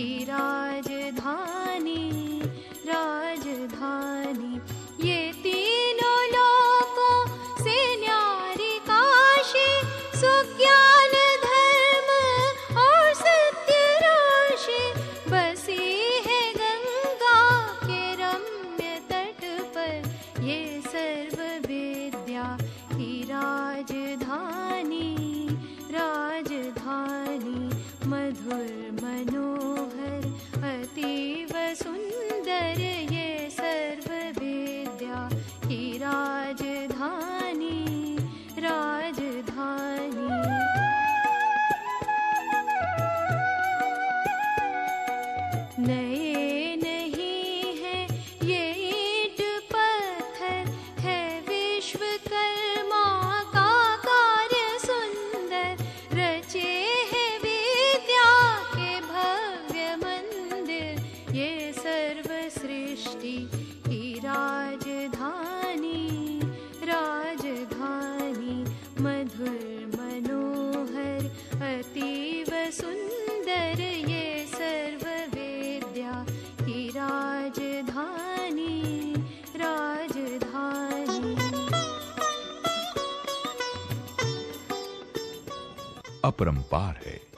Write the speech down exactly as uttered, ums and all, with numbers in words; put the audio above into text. की राजधानी राजधानी ये तीनों लोकों से न्यारी काशी सुज्ञान धर्म और सत्य राशि बसी है गंगा के रम्य तट पर ये सर्व विद्या की राजधानी राजधानी मधुर मनोहर अतीव सुंदर ये सर्व विद्या की राजधानी राजधानी अपरंपार है।